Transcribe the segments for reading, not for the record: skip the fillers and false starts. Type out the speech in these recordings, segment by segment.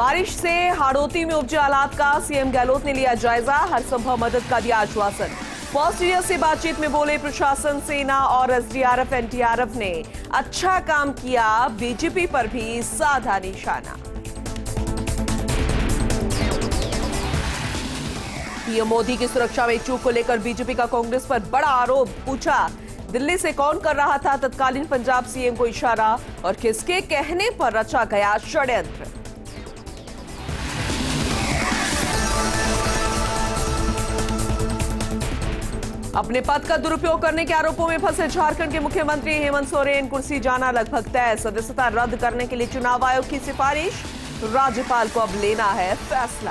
बारिश से हाड़ौती में उपजे हालात का सीएम गहलोत ने लिया जायजा, हर संभव मदद का दिया आश्वासन। मॉस्ट्री से बातचीत में बोले प्रशासन, सेना और एसडीआरएफ एनडीआरएफ ने अच्छा काम किया, बीजेपी पर भी साधा निशाना। पीएम मोदी की सुरक्षा में चूक को लेकर बीजेपी का कांग्रेस पर बड़ा आरोप, पूछा दिल्ली से कौन कर रहा था तत्कालीन पंजाब सीएम को इशारा और किसके कहने पर रचा गया षड्यंत्र। अपने पद का दुरुपयोग करने के आरोपों में फंसे झारखंड के मुख्यमंत्री हेमंत सोरेन, कुर्सी जाना लगभग तय, सदस्यता रद्द करने के लिए चुनाव आयोग की सिफारिश, राज्यपाल को अब लेना है फैसला।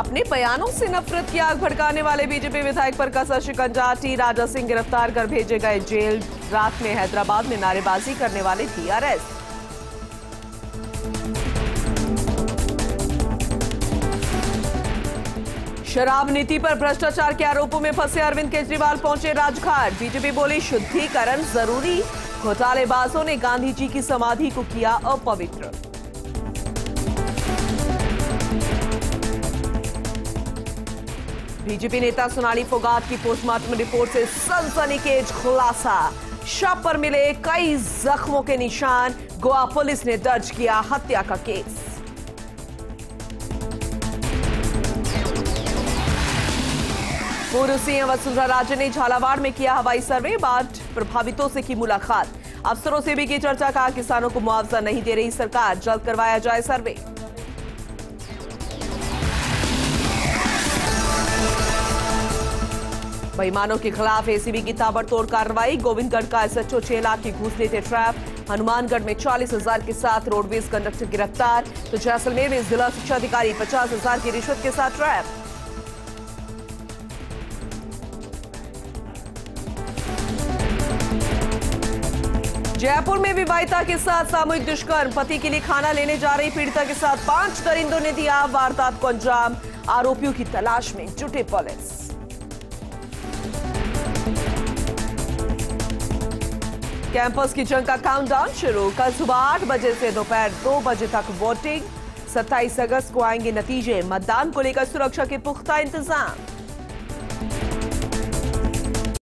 अपने बयानों से नफरत की आग भड़काने वाले बीजेपी विधायक पर कसा शिकंजा, टी राजा सिंह गिरफ्तार कर भेजे गए जेल, रात में हैदराबाद में नारेबाजी करने वाले टीआरएस। शराब नीति पर भ्रष्टाचार के आरोपों में फंसे अरविंद केजरीवाल पहुंचे राजघाट, बीजेपी बोली शुद्धिकरण जरूरी, घोटालेबाजों ने गांधी जी की समाधि को किया अपवित्र। बीजेपी नेता सोनाली फोगाट की पोस्टमार्टम रिपोर्ट से सनसनीखेज खुलासा, शव पर मिले कई जख्मों के निशान, गोवा पुलिस ने दर्ज किया हत्या का केस। पूर्व सीएम वसुंधरा राजे ने झालावाड़ में किया हवाई सर्वे, बाढ़ प्रभावितों से की मुलाकात, अफसरों से भी की चर्चा, कहा किसानों को मुआवजा नहीं दे रही सरकार, जल्द करवाया जाए सर्वे। बेईमानों के खिलाफ एसीबी की ताबड़तोड़ कार्रवाई, गोविंदगढ़ का एसएचओ 6 लाख की घूस लेते ट्रैप, हनुमानगढ़ में 40,000 के साथ रोडवेज कंडक्टर गिरफ्तार, तो जैसलमेर में जिला शिक्षा अधिकारी 50,000 की रिश्वत के साथ ट्रैप। जयपुर में विवाहिता के साथ सामूहिक दुष्कर्म, पति के लिए खाना लेने जा रही पीड़िता के साथ 5 दरिंदों ने दिया वारदात को अंजाम, आरोपियों की तलाश में जुटे पुलिस। कैंपस की जंग का काउंटडाउन शुरू, कल सुबह 8 बजे से दोपहर 2 बजे तक वोटिंग, 27 अगस्त को आएंगे नतीजे, मतदान को लेकर सुरक्षा के पुख्ता इंतजाम।